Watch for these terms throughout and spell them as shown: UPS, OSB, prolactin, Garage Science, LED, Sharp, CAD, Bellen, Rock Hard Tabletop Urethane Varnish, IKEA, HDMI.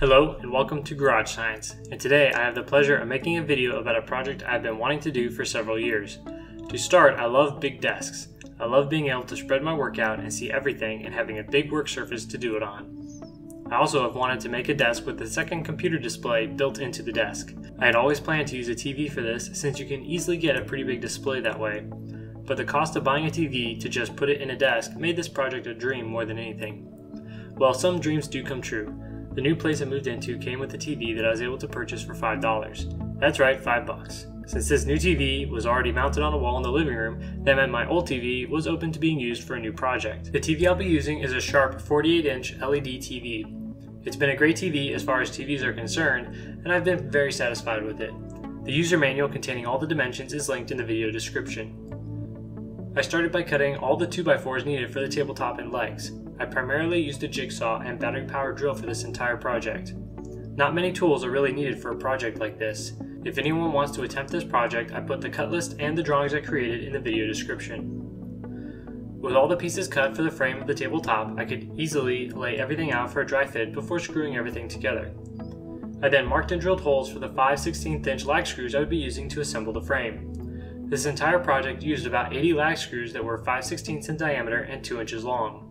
Hello and welcome to Garage Science, and today I have the pleasure of making a video about a project I've been wanting to do for several years. To start, I love big desks. I love being able to spread my work out and see everything and having a big work surface to do it on. I also have wanted to make a desk with a second computer display built into the desk. I had always planned to use a TV for this since you can easily get a pretty big display that way, but the cost of buying a TV to just put it in a desk made this project a dream more than anything. Well, some dreams do come true. The new place I moved into came with a TV that I was able to purchase for $5. That's right, $5. Since this new TV was already mounted on a wall in the living room, that meant my old TV was open to being used for a new project. The TV I'll be using is a Sharp 48-inch LED TV. It's been a great TV as far as TVs are concerned, and I've been very satisfied with it. The user manual containing all the dimensions is linked in the video description. I started by cutting all the 2x4s needed for the tabletop and legs. I primarily used a jigsaw and battery-powered drill for this entire project. Not many tools are really needed for a project like this. If anyone wants to attempt this project, I put the cut list and the drawings I created in the video description. With all the pieces cut for the frame of the tabletop, I could easily lay everything out for a dry fit before screwing everything together. I then marked and drilled holes for the 5/16-inch lag screws I would be using to assemble the frame. This entire project used about 80 lag screws that were 5/16 in diameter and 2 inches long.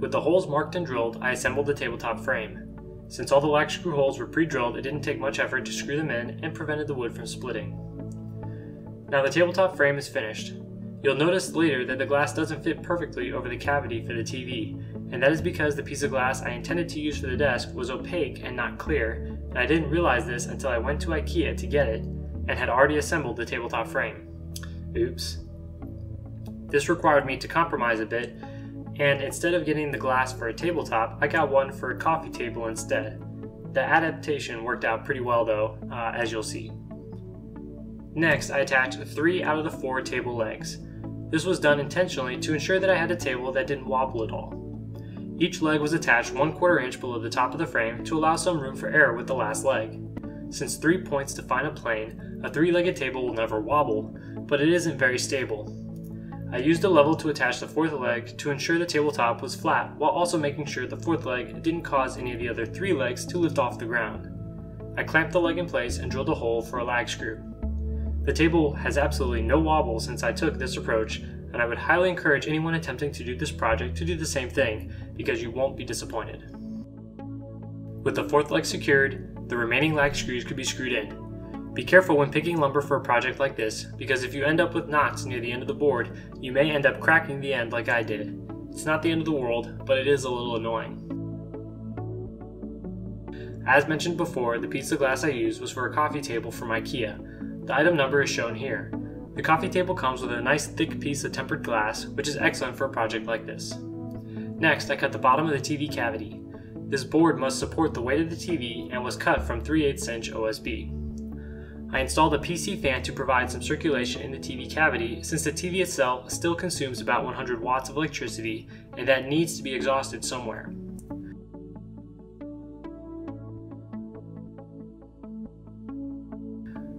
With the holes marked and drilled, I assembled the tabletop frame. Since all the lag screw holes were pre-drilled, it didn't take much effort to screw them in and prevented the wood from splitting. Now the tabletop frame is finished. You'll notice later that the glass doesn't fit perfectly over the cavity for the TV, and that is because the piece of glass I intended to use for the desk was opaque and not clear, and I didn't realize this until I went to IKEA to get it and had already assembled the tabletop frame. Oops. This required me to compromise a bit, and instead of getting the glass for a tabletop, I got one for a coffee table instead. The adaptation worked out pretty well though, as you'll see. Next, I attached 3 out of the 4 table legs. This was done intentionally to ensure that I had a table that didn't wobble at all. Each leg was attached 1/4 inch below the top of the frame to allow some room for error with the last leg. Since 3 points define a plane, a 3-legged table will never wobble, but it isn't very stable. I used a level to attach the 4th leg to ensure the tabletop was flat while also making sure the 4th leg didn't cause any of the other 3 legs to lift off the ground. I clamped the leg in place and drilled a hole for a lag screw. The table has absolutely no wobble since I took this approach, and I would highly encourage anyone attempting to do this project to do the same thing, because you won't be disappointed. With the 4th leg secured, the remaining lag screws could be screwed in. Be careful when picking lumber for a project like this, because if you end up with knots near the end of the board, you may end up cracking the end like I did. It's not the end of the world, but it is a little annoying. As mentioned before, the piece of glass I used was for a coffee table from IKEA. The item number is shown here. The coffee table comes with a nice thick piece of tempered glass, which is excellent for a project like this. Next, I cut the bottom of the TV cavity. This board must support the weight of the TV and was cut from 3/8 inch OSB. I installed a PC fan to provide some circulation in the TV cavity since the TV itself still consumes about 100 watts of electricity, and that needs to be exhausted somewhere.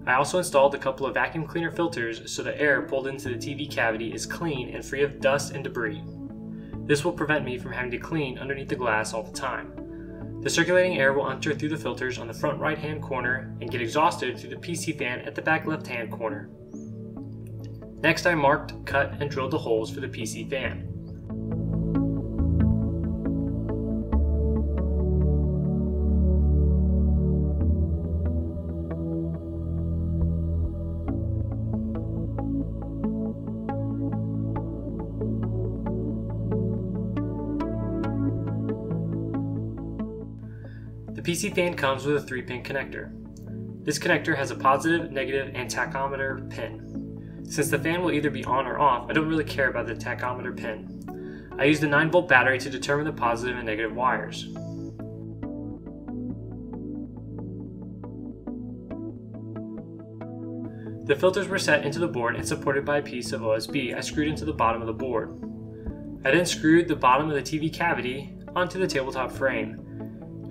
I also installed a couple of vacuum cleaner filters so the air pulled into the TV cavity is clean and free of dust and debris. This will prevent me from having to clean underneath the glass all the time. The circulating air will enter through the filters on the front right-hand corner and get exhausted through the PC fan at the back left-hand corner. Next, I marked, cut, and drilled the holes for the PC fan. The PC fan comes with a 3-pin connector. This connector has a positive, negative, and tachometer pin. Since the fan will either be on or off, I don't really care about the tachometer pin. I used a 9-volt battery to determine the positive and negative wires. The filters were set into the board and supported by a piece of OSB I screwed into the bottom of the board. I then screwed the bottom of the TV cavity onto the tabletop frame.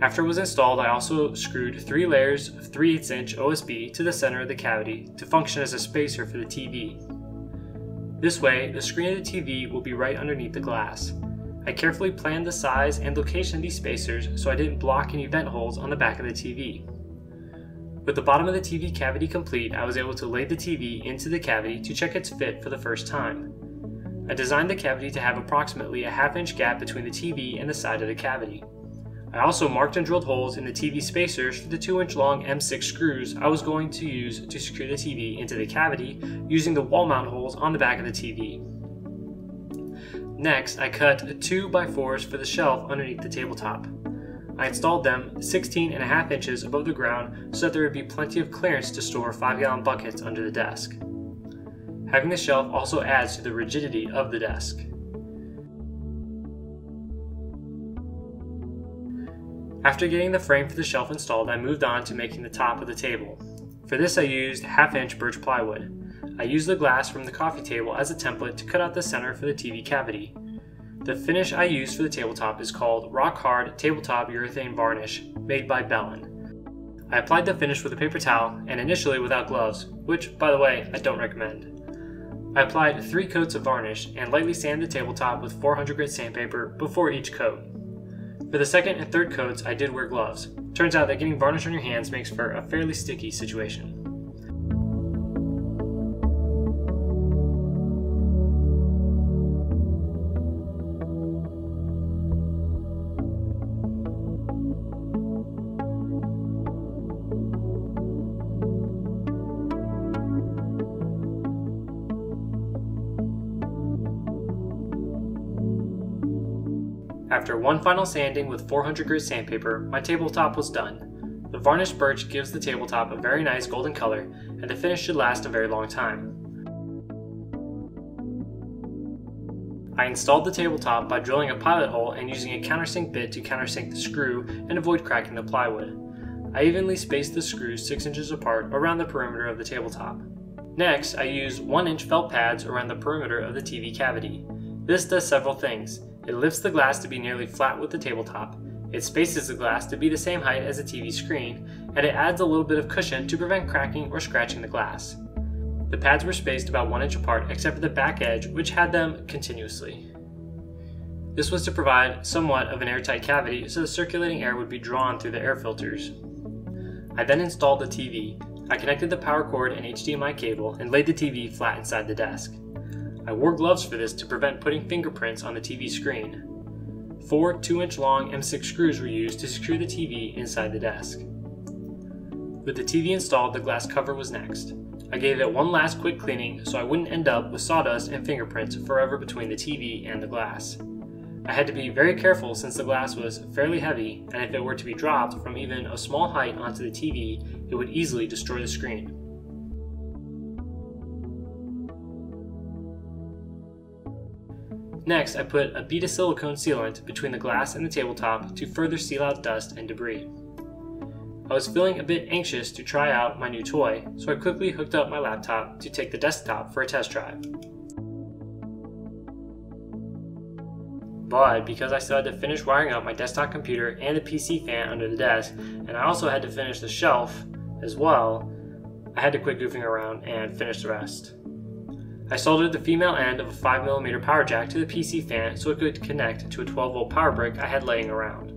After it was installed, I also screwed 3 layers of 3/8 inch OSB to the center of the cavity to function as a spacer for the TV. This way, the screen of the TV will be right underneath the glass. I carefully planned the size and location of these spacers so I didn't block any vent holes on the back of the TV. With the bottom of the TV cavity complete, I was able to lay the TV into the cavity to check its fit for the first time. I designed the cavity to have approximately a 1/2 inch gap between the TV and the side of the cavity. I also marked and drilled holes in the TV spacers for the 2-inch long M6 screws I was going to use to secure the TV into the cavity using the wall mount holes on the back of the TV. Next, I cut 2x4s for the shelf underneath the tabletop. I installed them 16.5 inches above the ground so that there would be plenty of clearance to store 5-gallon buckets under the desk. Having the shelf also adds to the rigidity of the desk. After getting the frame for the shelf installed, I moved on to making the top of the table. For this I used 1/2 inch birch plywood. I used the glass from the coffee table as a template to cut out the center for the TV cavity. The finish I used for the tabletop is called Rock Hard Tabletop Urethane Varnish, made by Bellen. I applied the finish with a paper towel, and initially without gloves, which, by the way, I don't recommend. I applied 3 coats of varnish and lightly sanded the tabletop with 400 grit sandpaper before each coat. For the second and third coats, I did wear gloves. Turns out that getting varnish on your hands makes for a fairly sticky situation. After one final sanding with 400 grit sandpaper, my tabletop was done. The varnished birch gives the tabletop a very nice golden color, and the finish should last a very long time. I installed the tabletop by drilling a pilot hole and using a countersink bit to countersink the screw and avoid cracking the plywood. I evenly spaced the screws 6 inches apart around the perimeter of the tabletop. Next, I used 1-inch felt pads around the perimeter of the TV cavity. This does several things. It lifts the glass to be nearly flat with the tabletop, it spaces the glass to be the same height as the TV screen, and it adds a little bit of cushion to prevent cracking or scratching the glass. The pads were spaced about 1 inch apart except for the back edge, which had them continuously. This was to provide somewhat of an airtight cavity so the circulating air would be drawn through the air filters. I then installed the TV. I connected the power cord and HDMI cable and laid the TV flat inside the desk. I wore gloves for this to prevent putting fingerprints on the TV screen. 4 2-inch long M6 screws were used to secure the TV inside the desk. With the TV installed, the glass cover was next. I gave it one last quick cleaning so I wouldn't end up with sawdust and fingerprints forever between the TV and the glass. I had to be very careful since the glass was fairly heavy, and if it were to be dropped from even a small height onto the TV, it would easily destroy the screen. Next, I put a bead of silicone sealant between the glass and the tabletop to further seal out dust and debris. I was feeling a bit anxious to try out my new toy, so I quickly hooked up my laptop to take the desktop for a test drive. But because I still had to finish wiring up my desktop computer and the PC fan under the desk, and I also had to finish the shelf as well, I had to quit goofing around and finish the rest. I soldered the female end of a 5mm power jack to the PC fan so it could connect to a 12-volt power brick I had laying around.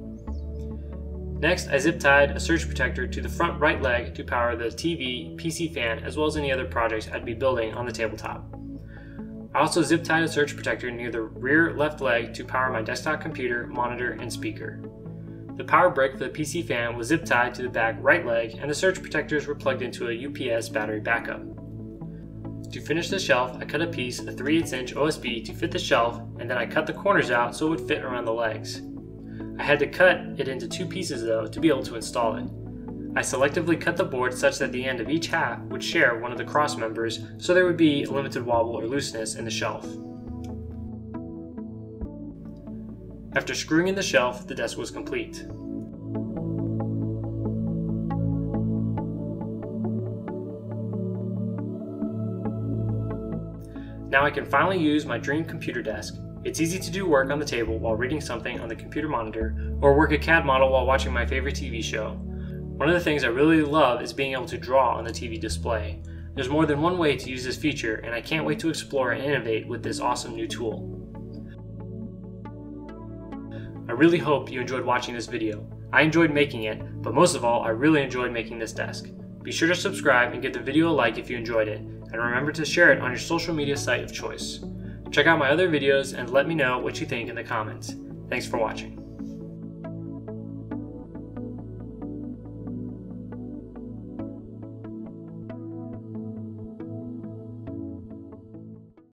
Next, I zip-tied a surge protector to the front right leg to power the TV, PC fan, as well as any other projects I'd be building on the tabletop. I also zip-tied a surge protector near the rear left leg to power my desktop computer, monitor, and speaker. The power brick for the PC fan was zip-tied to the back right leg, and the surge protectors were plugged into a UPS battery backup. To finish the shelf, I cut a piece of 3/8 inch OSB to fit the shelf, and then I cut the corners out so it would fit around the legs. I had to cut it into 2 pieces though to be able to install it. I selectively cut the board such that the end of each half would share one of the cross members so there would be limited wobble or looseness in the shelf. After screwing in the shelf, the desk was complete. Now I can finally use my dream computer desk. It's easy to do work on the table while reading something on the computer monitor, or work a CAD model while watching my favorite TV show. One of the things I really love is being able to draw on the TV display. There's more than one way to use this feature, and I can't wait to explore and innovate with this awesome new tool. I really hope you enjoyed watching this video. I enjoyed making it, but most of all, I really enjoyed making this desk. Be sure to subscribe and give the video a like if you enjoyed it, and remember to share it on your social media site of choice. Check out my other videos and let me know what you think in the comments. Thanks for watching.